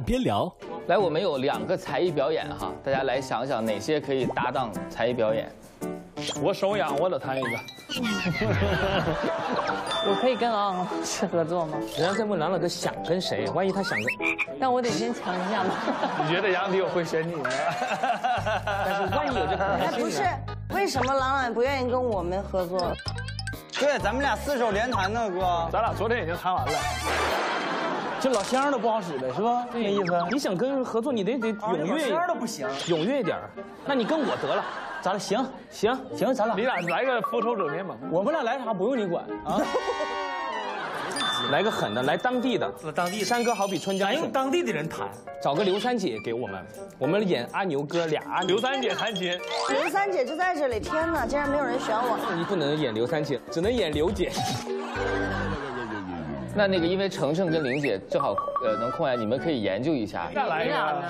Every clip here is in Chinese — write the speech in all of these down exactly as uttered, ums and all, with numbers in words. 边聊，来，我们有两个才艺表演哈，大家来想想哪些可以搭档才艺表演。我手痒，我得弹一个。我可以跟昂昂老师合作吗？人家在问昂老师想跟谁，万一他想跟……那我得先尝一下嘛。你觉得杨迪我会选你吗？但是万一有这可能性。不是，为什么朗朗不愿意跟我们合作？对，咱们俩四手联弹呢，哥。咱俩昨天已经弹完了。 这老乡都不好使了，是吧？那意思。你想跟人合作，你得得踊跃。老乡都不行，踊跃一点。那你跟我得了，咱俩行行行，咱俩。你俩来个复仇者联盟。我们俩来啥不用你管啊。来个狠的，来当地的。当地山歌好比春江水。咱用当地的人弹，找个刘三姐给我们，我们演阿牛哥俩。刘三姐弹琴。刘三姐就在这里，天哪，竟然没有人选我。你不能演刘三姐，只能演刘姐。 那那个，因为程程跟玲姐正好呃能空下，你们可以研究一下。再来一个，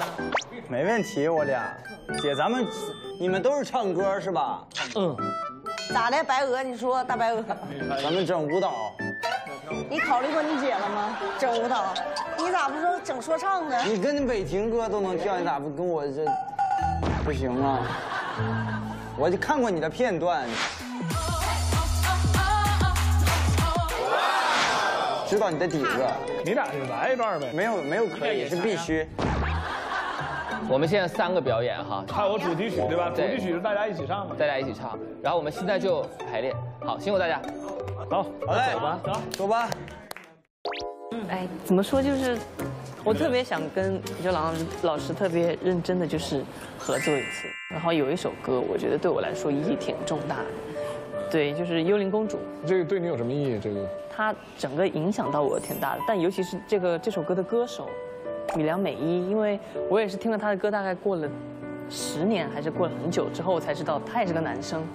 没问题，我俩。姐，咱们你们都是唱歌是吧？嗯。咋的，白鹅？你说大白鹅。咱们整舞蹈。你考虑过你姐了吗？整舞蹈，你咋不说整说唱呢？你跟北庭哥都能跳，你咋不跟我这不行啊？我就看过你的片段。 知道你的底子，你俩就来一段呗。没有没有可以也是必须。我们现在三个表演哈，还有主题曲对吧？主题曲是大家一起唱嘛，大家一起唱。然后我们现在就排练，好，辛苦大家。好，好嘞，走吧，走，走吧。哎，怎么说就是，我特别想跟皮球郎老师特别认真的就是合作一次。然后有一首歌，我觉得对我来说意义挺重大的。 对，就是《幽灵公主》。这个对你有什么意义？这个它整个影响到我挺大的，但尤其是这个这首歌的歌手米良美一，因为我也是听了他的歌，大概过了十年还是过了很久之后，我才知道他也是个男生，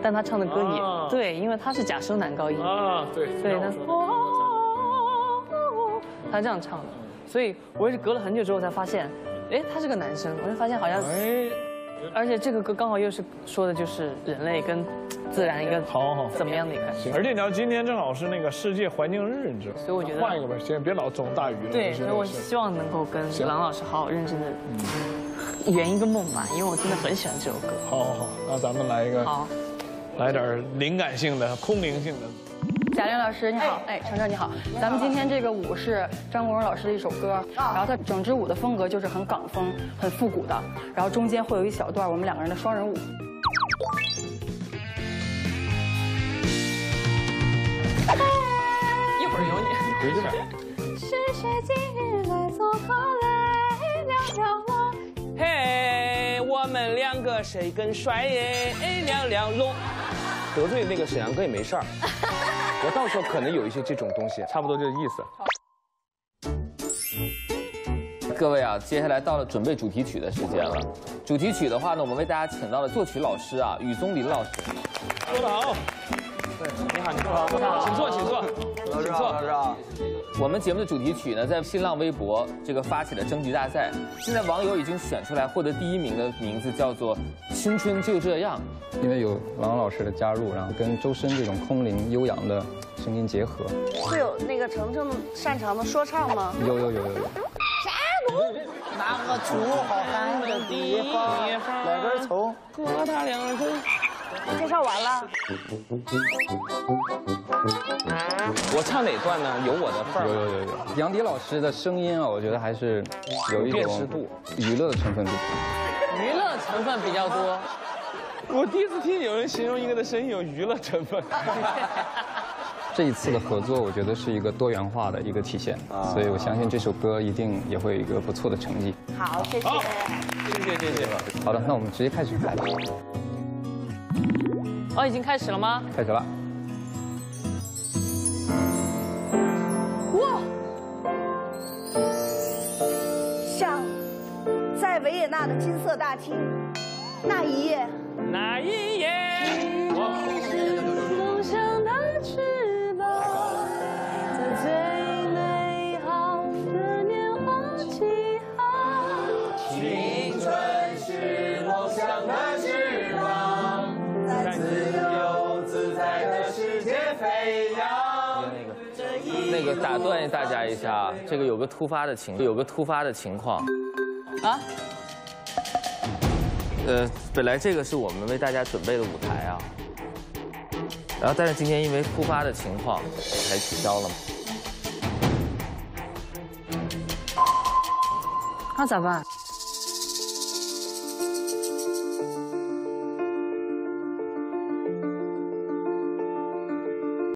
但他唱的歌也、啊、对，因为他是假声男高音啊，对，对，他他这样唱的，所以我也是隔了很久之后才发现，哎，他是个男生，我就发现好像。哎 而且这个歌刚好又是说的就是人类跟自然一个好好怎么样的一个，而且你知道今天正好是那个世界环境日，你知道，所以我觉得换一个吧，先别老整大鱼了。对，所以我希望能够跟郎老师好好认真的圆一个梦吧，因为我真的很喜欢这首歌。好好好，那咱们来一个，好，来点灵感性的、空灵性的。贾玲老师你好，哎，程程你好，咱们今天这个舞是张国荣老师的一首歌，然后它整支舞的风格就是很港风、很复古的，然后中间会有一小段我们两个人的双人舞。一会儿有你，回去吧。是谁今日来做客来聊聊我？嘿，我们两个谁更帅耶？聊聊龙。得罪那个沈阳哥也没事儿。 我到时候可能有一些这种东西，差不多这意思。各位啊，接下来到了准备主题曲的时间了。主题曲的话呢，我们为大家请到了作曲老师啊，雨宗林老师。说得好。对，你好，你好，你好，请坐，请坐，请坐，老师好。我们节目的主题曲呢，在新浪微博这个发起了征集大赛，现在网友已经选出来获得第一名的名字叫做《青春就这样》。 因为有郎老师的加入，然后跟周深这种空灵悠扬的声音结合，会有那个程程擅长的说唱吗？有有有有有。那个土好汉的地方，来根葱，割他两根。介绍完了。我唱哪段呢？有我的份儿。有有有有。杨迪老师的声音啊，我觉得还是有一种辨识度，娱乐的成分比较多。娱乐成分比较多。 我第一次听有人形容一个的声音有娱乐成分。这一次的合作，我觉得是一个多元化的一个体现，所以我相信这首歌一定也会有一个不错的成绩。好，谢谢，谢谢，谢谢。好的，那我们直接开始来吧。哦，已经开始了吗？开始了。哇！像在维也纳的金色大厅那一夜。 那一夜，你是梦想的翅膀，在最美好的年华起航。青春是梦想的翅膀，在自由自在的世界飞扬。那这个打断大家一下啊，这个有个突发的情，有个突发的情况啊。呃，本来这个是我们为大家准备的舞台啊，然后但是今天因为突发的情况才取消了嘛。那咋办？